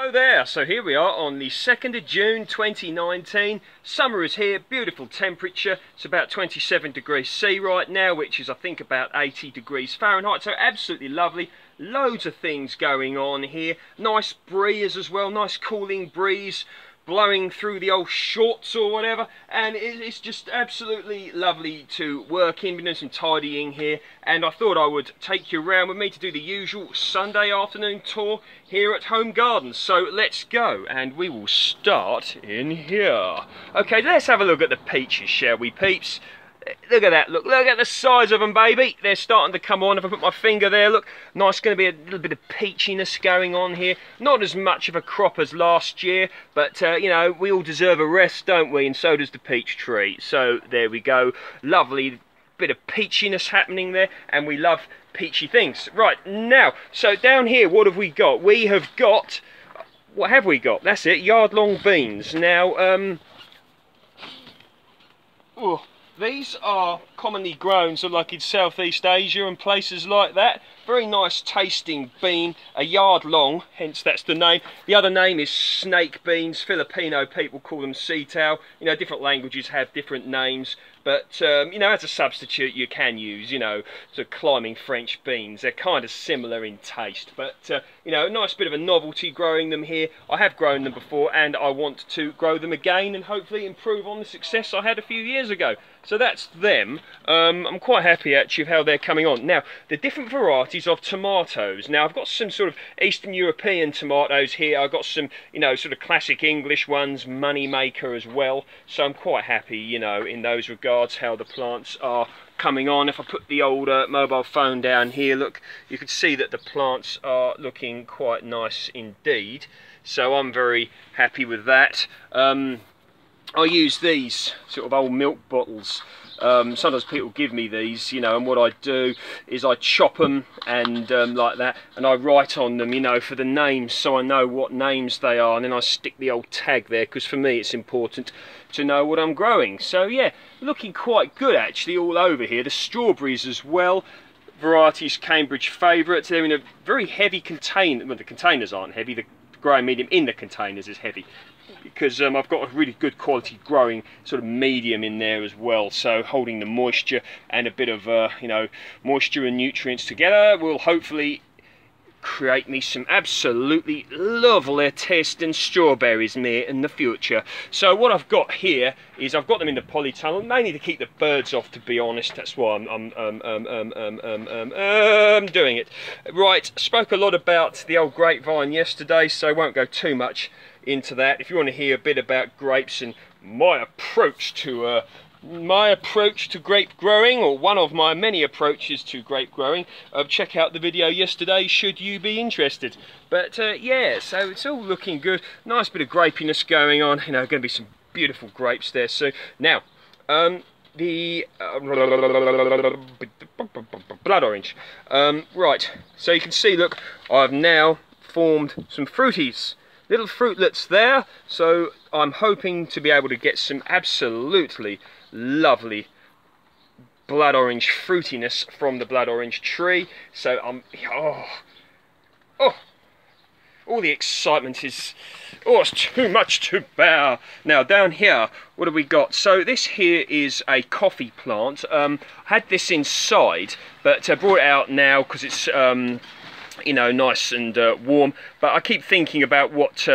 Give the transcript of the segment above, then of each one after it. Hello there, so here we are on the 2nd of June 2019, summer is here, beautiful temperature, it's about 27 degrees C right now, which is I think about 80 degrees Fahrenheit, so absolutely lovely, loads of things going on here, nice breeze as well, nice cooling breeze blowing through the old shorts or whatever, and it's just absolutely lovely to work in. Been doing some tidying here, and I thought I would take you around with me to do the usual Sunday afternoon tour here at Home Gardens. So let's go, and we will start in here. Okay, let's have a look at the peaches, shall we, peeps? Look at that, look at the size of them, baby. They're starting to come on. If I put my finger there, look, nice, going to be a little bit of peachiness going on here. Not as much of a crop as last year, but you know, we all deserve a rest, don't we? And so does the peach tree. So there we go, lovely bit of peachiness happening there, and we love peachy things. Right, now, so down here, what have we got? We have got, what have we got? That's it, yard-long beans. Now, these are commonly grown, so like in Southeast Asia and places like that. Very nice tasting bean, a yard long, hence that's the name. The other name is snake beans. Filipino people call them sitaw. You know, different languages have different names, but you know, as a substitute you can use, you know, sort of climbing French beans. They're kind of similar in taste, but you know, a nice bit of a novelty growing them here. I have grown them before, and I want to grow them again and hopefully improve on the success I had a few years ago. So that's them. I'm quite happy actually of how they're coming on. Now, the different varieties of tomatoes. Now, I've got some sort of Eastern European tomatoes here. I've got some, you know, sort of classic English ones, Moneymaker as well. So I'm quite happy, you know, in those regards, how the plants are coming on. If I put the old mobile phone down here, look, you can see that the plants are looking quite nice indeed. So I'm very happy with that. I use these sort of old milk bottles. Sometimes people give me these, you know, and what I do is I chop them and like that, and I write on them, you know, for the names, so I know what names they are, and then I stick the old tag there, because for me it's important to know what I'm growing. So yeah, looking quite good actually all over here. The strawberries as well, varieties Cambridge Favorite. They're in a very heavy container. Well, the containers aren't heavy, the growing medium in the containers is heavy, because I've got a really good quality growing sort of medium in there as well, so holding the moisture and a bit of you know, moisture and nutrients together will hopefully create me some absolutely lovely tasting strawberries, mate, in the future. So what I've got here is I've got them in the polytunnel, mainly to keep the birds off, to be honest. That's why I'm doing it. Right, spoke a lot about the old grapevine yesterday, so I won't go too much into that. If you want to hear a bit about grapes and my approach to grape growing, or one of my many approaches to grape growing, check out the video yesterday should you be interested. But yeah, so it's all looking good, nice bit of grapiness going on, you know, gonna be some beautiful grapes there soon. Now the blood orange, right, so you can see, look, I've now formed some fruities, little fruitlets there, so I'm hoping to be able to get some absolutely lovely blood orange fruitiness from the blood orange tree. So I'm all the excitement is, it's too much to bear. Now down here, what have we got? So this here is a coffee plant. Had this inside, but brought it out now because it's you know, nice and warm, but I keep thinking about what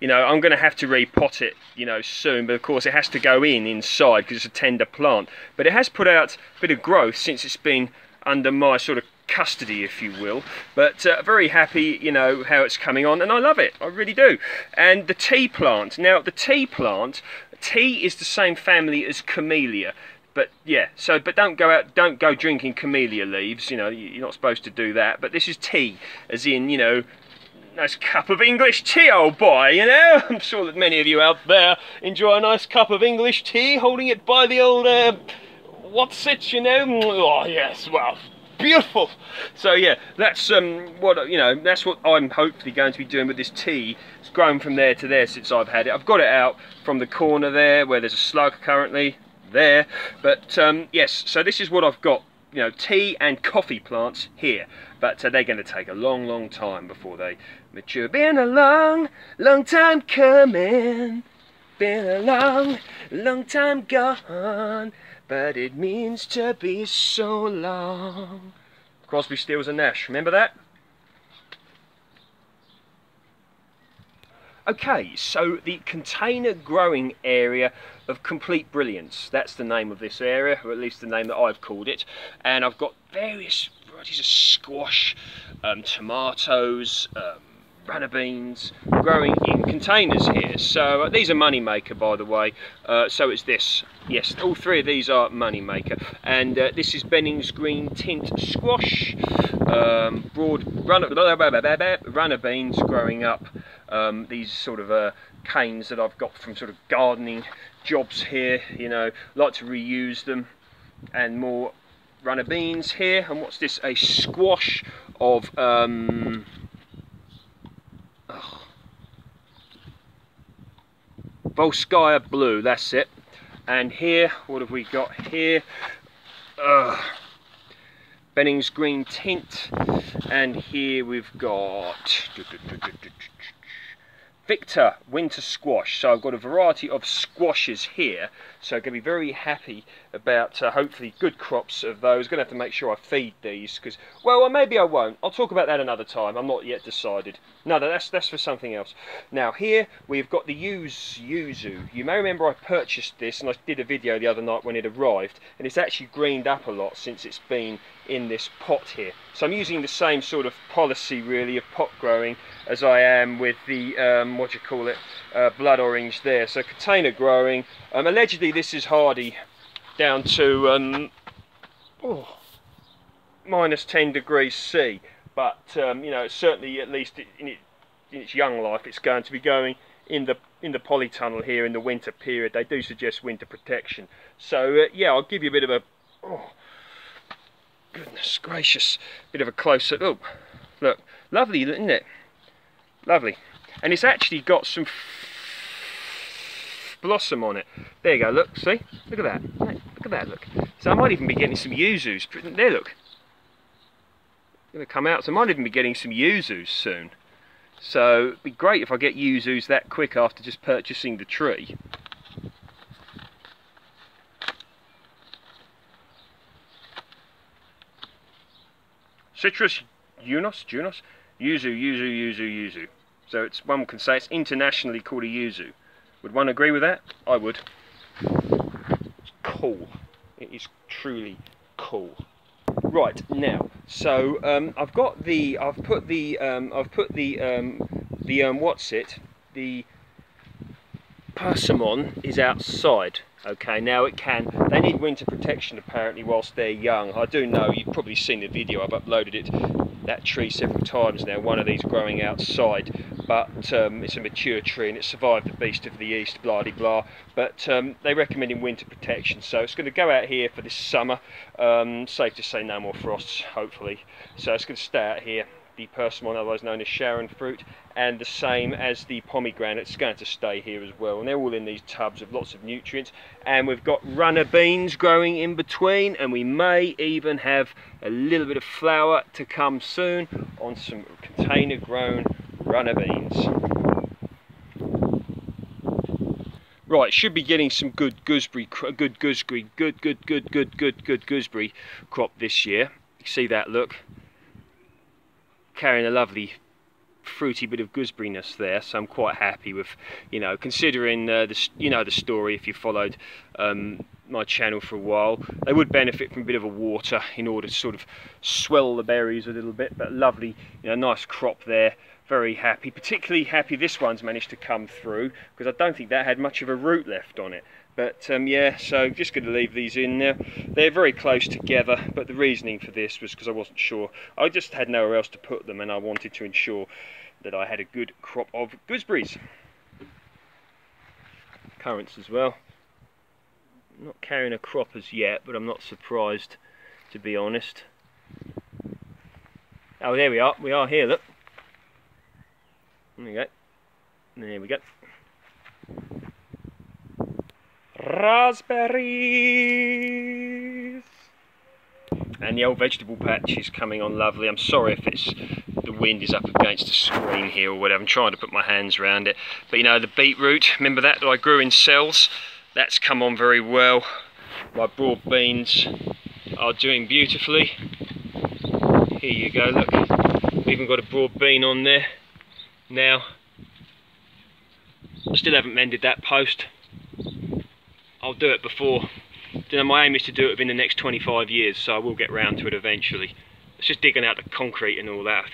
you know, I'm gonna have to repot it, you know, soon, but of course it has to go inside because it's a tender plant. But it has put out a bit of growth since it's been under my sort of custody, if you will, but very happy, you know, how it's coming on, and I love it, I really do. And the tea plant, now the tea plant, tea is the same family as camellia. But yeah, so, but don't go out, don't go drinking camellia leaves, you know, you're not supposed to do that. But this is tea, as in, you know, nice cup of English tea, old boy, you know. I'm sure that many of you out there enjoy a nice cup of English tea, holding it by the old, what's it, you know? Oh yes, well, beautiful. So yeah, that's what, you know, that's what I'm hopefully going to be doing with this tea. It's grown from there to there since I've had it. I've got it out from the corner there where there's a slug currently. There, but yes, so this is what I've got, you know, tea and coffee plants here, but they're going to take a long time before they But you've been a long, long time coming. Been a long, long time gone. But it means to be so long. Crosby, Stills, and Nash, remember that? Okay, so the container growing area of Complete Brilliance, that's the name of this area, or at least the name that I've called it. And I've got various varieties of squash, tomatoes, runner beans growing in containers here. So these are Moneymaker, by the way, so is this. Yes, all three of these are Moneymaker. And this is Benning's Green Tint squash, broad runner beans growing up. These sort of canes that I've got from sort of gardening jobs here, you know, like to reuse them. And more runner beans here. And what's this? A squash of Volskaya Blue, that's it. And here, what have we got here? Benning's Green Tint. And here we've got Victor winter squash. So I've got a variety of squashes here, so I'm going to be very happy about hopefully good crops of those. Going to have to make sure I feed these, because, well, maybe I won't. I'll talk about that another time. I'm not yet decided. No, that's for something else. Now here we've got the Yuzu. You may remember I purchased this and I did a video the other night when it arrived, and it's actually greened up a lot since it's been in this pot here. So I'm using the same sort of policy really of pot growing as I am with the blood orange there. So container growing. Allegedly this is hardy down to minus 10 degrees C, but you know, certainly at least in its young life it's going to be going in the polytunnel here in the winter period. They do suggest winter protection. So yeah, I'll give you a bit of a goodness gracious, bit of a closer look. Look, lovely, isn't it? Lovely. And it's actually got some blossom on it. There you go, look, see? Look at that. Look at that, look. So I might even be getting some Yuzus. There, look. Gonna come out, so I might even be getting some Yuzus soon. So it'd be great if I get Yuzus that quick after just purchasing the tree. Citrus, Junos, Yuzu. So it's, one can say it's internationally called a Yuzu. Would one agree with that? I would. It's cool. It is truly cool. Right now, so the Persimmon is outside. Okay, now it can, they need winter protection apparently whilst they're young. I do know, you've probably seen the video, I've uploaded it, that tree several times now, one of these growing outside, but it's a mature tree and it survived the beast of the east, blah de blah, but they recommend in winter protection, so it's going to go out here for this summer. Safe to say no more frosts, hopefully, so it's going to stay out here. The Persimmon, otherwise known as Sharon Fruit, and the same as the pomegranate's going to stay here as well, and they're all in these tubs of lots of nutrients. And we've got runner beans growing in between, and we may even have a little bit of flower to come soon on some container grown runner beans. Right, should be getting some good gooseberry crop this year. You see that, look, carrying a lovely fruity bit of gooseberryness there, so I'm quite happy with, you know, considering the story. If you followed my channel for a while, they would benefit from a bit of a water in order to sort of swell the berries a little bit, but lovely, you know, nice crop there. Very happy, particularly happy this one's managed to come through, because I don't think that had much of a root left on it. But yeah, so just going to leave these in there. They're very close together, but the reasoning for this was because I wasn't sure. I just had nowhere else to put them, and I wanted to ensure that I had a good crop of gooseberries. Currants as well. I'm not carrying a crop as yet, but I'm not surprised, to be honest. Oh, there we are. We are here, look. There we go. There we go. Raspberries. and the old vegetable patch is coming on lovely. I'm sorry if it's the wind is up against the screen here or whatever, I'm trying to put my hands around it, but you know, the beetroot, remember that I grew in cells, that's come on very well. My broad beans are doing beautifully. Here you go, look, even got a broad bean on there now. I still haven't mended that post. I'll do it before, you know, my aim is to do it within the next 25 years, so I will get round to it eventually. It's just digging out the concrete and all that,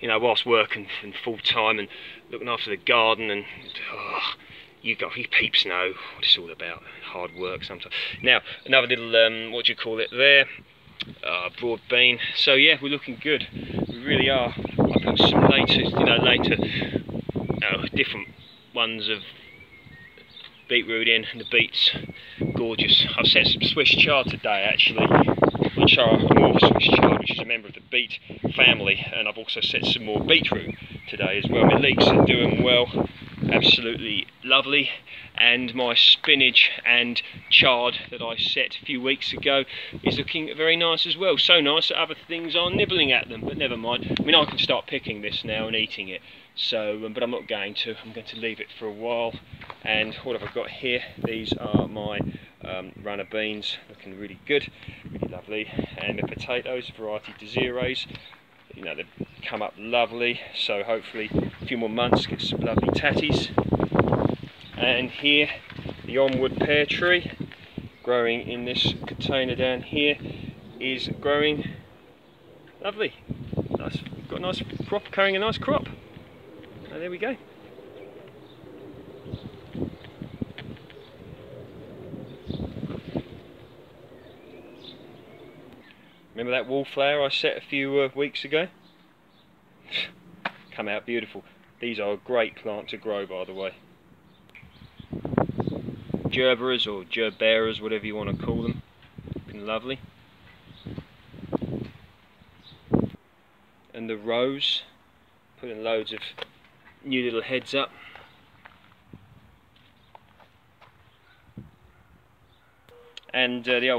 you know, whilst working and full time and looking after the garden, and oh, you peeps know what it's all about, hard work sometimes. Now another little what do you call it there, broad bean. So yeah, we're looking good, we really are. I put some later, you know, different ones of beetroot in, and the beets, gorgeous. I've set some Swiss chard today actually, which are more Swiss chard, which is a member of the beet family, and I've also set some more beetroot today as well. My leeks are doing well, absolutely lovely, and my spinach and chard that I set a few weeks ago is looking very nice as well. So nice that other things are nibbling at them, but never mind. I mean, I can start picking this now and eating it. So, but I'm not going to. I'm going to leave it for a while. And what have I got here? These are my runner beans, looking really good, really lovely. And the potatoes, variety Desirée's, you know, they've come up lovely. So hopefully a few more months, get some lovely tatties. And here, the onward pear tree, growing in this container down here, is growing lovely. Nice, we've got a nice crop, carrying a nice crop. And there we go. Remember that wallflower I set a few weeks ago? Come out beautiful. These are a great plant to grow, by the way. Gerberas or gerberas, whatever you want to call them. Looking lovely. And the rose, putting loads of new little heads up. And the old